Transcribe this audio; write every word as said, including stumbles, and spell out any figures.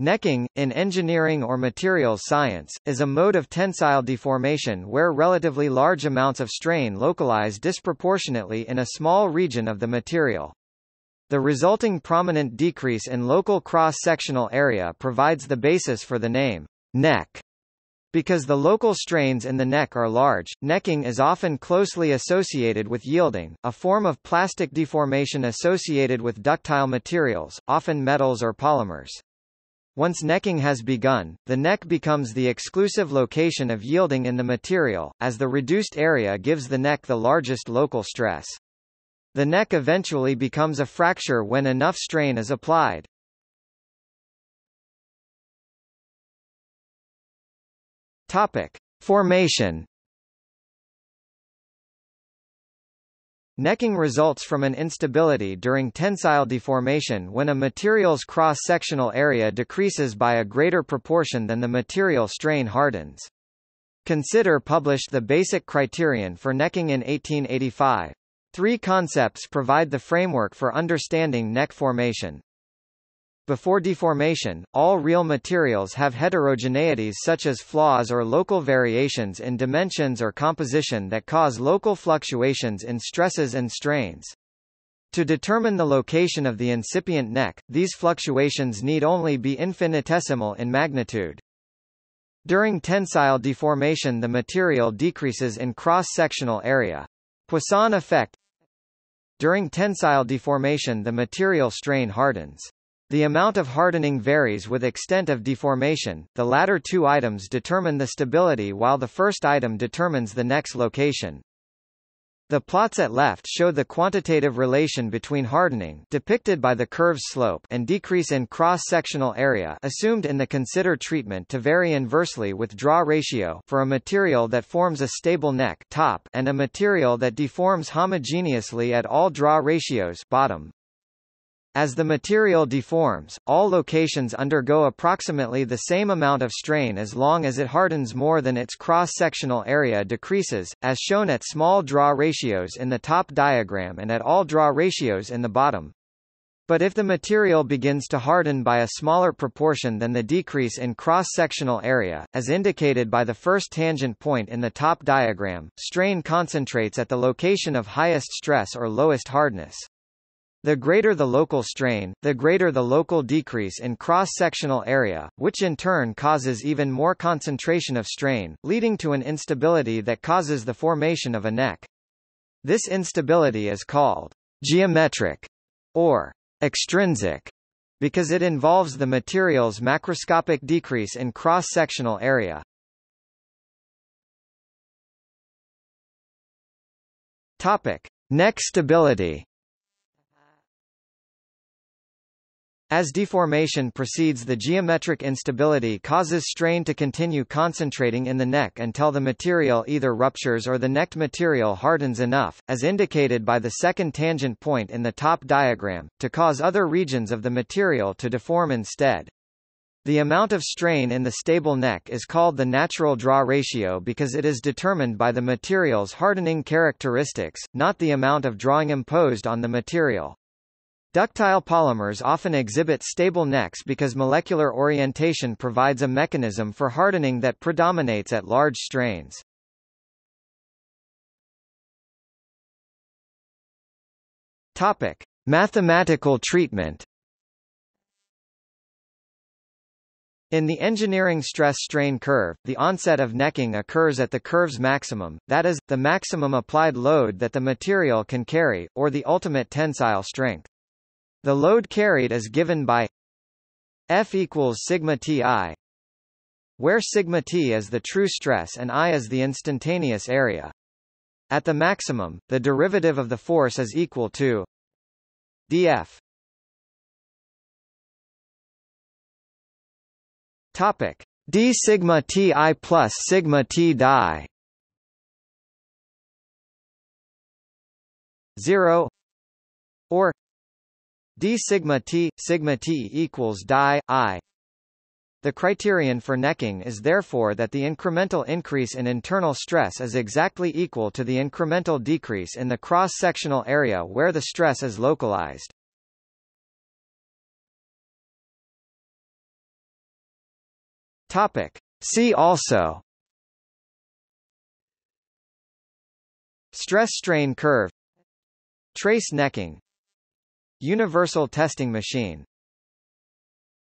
Necking, in engineering or materials science, is a mode of tensile deformation where relatively large amounts of strain localize disproportionately in a small region of the material. The resulting prominent decrease in local cross-sectional area provides the basis for the name, neck. Because the local strains in the neck are large, necking is often closely associated with yielding, a form of plastic deformation associated with ductile materials, often metals or polymers. Once necking has begun, the neck becomes the exclusive location of yielding in the material, as the reduced area gives the neck the largest local stress. The neck eventually becomes a fracture when enough strain is applied. Topic: Formation. Necking results from an instability during tensile deformation when a material's cross-sectional area decreases by a greater proportion than the material strain hardens. Consider published the basic criterion for necking in eighteen eighty-five. Three concepts provide the framework for understanding neck formation. Before deformation, all real materials have heterogeneities such as flaws or local variations in dimensions or composition that cause local fluctuations in stresses and strains. To determine the location of the incipient neck, these fluctuations need only be infinitesimal in magnitude. During tensile deformation, the material decreases in cross-sectional area. Poisson effect. During tensile deformation, the material strain hardens. The amount of hardening varies with extent of deformation. The latter two items determine the stability while the first item determines the neck's location. The plots at left show the quantitative relation between hardening, depicted by the curve's slope, and decrease in cross-sectional area assumed in the consider treatment to vary inversely with draw ratio for a material that forms a stable neck top and a material that deforms homogeneously at all draw ratios bottom. As the material deforms, all locations undergo approximately the same amount of strain as long as it hardens more than its cross-sectional area decreases, as shown at small draw ratios in the top diagram and at all draw ratios in the bottom. But if the material begins to harden by a smaller proportion than the decrease in cross-sectional area, as indicated by the first tangent point in the top diagram, strain concentrates at the location of highest stress or lowest hardness. The greater the local strain, the greater the local decrease in cross-sectional area, which in turn causes even more concentration of strain, leading to an instability that causes the formation of a neck. This instability is called geometric or extrinsic because it involves the material's macroscopic decrease in cross-sectional area. Topic: Neck stability. As deformation proceeds, the geometric instability causes strain to continue concentrating in the neck until the material either ruptures or the necked material hardens enough, as indicated by the second tangent point in the top diagram, to cause other regions of the material to deform instead. The amount of strain in the stable neck is called the natural draw ratio because it is determined by the material's hardening characteristics, not the amount of drawing imposed on the material. Ductile polymers often exhibit stable necks because molecular orientation provides a mechanism for hardening that predominates at large strains. Topic: Mathematical treatment. In the engineering stress-strain curve, the onset of necking occurs at the curve's maximum, that is, the maximum applied load that the material can carry, or the ultimate tensile strength. The load carried is given by F equals sigma Ti, where sigma T is the true stress and I is the instantaneous area. At the maximum, the derivative of the force is equal to dF. Topic: d sigma Ti plus sigma T di. zero or d sigma t, sigma t equals di, I. The criterion for necking is therefore that the incremental increase in internal stress is exactly equal to the incremental decrease in the cross-sectional area where the stress is localized. Topic. See also: stress-strain curve, trace necking, universal testing machine.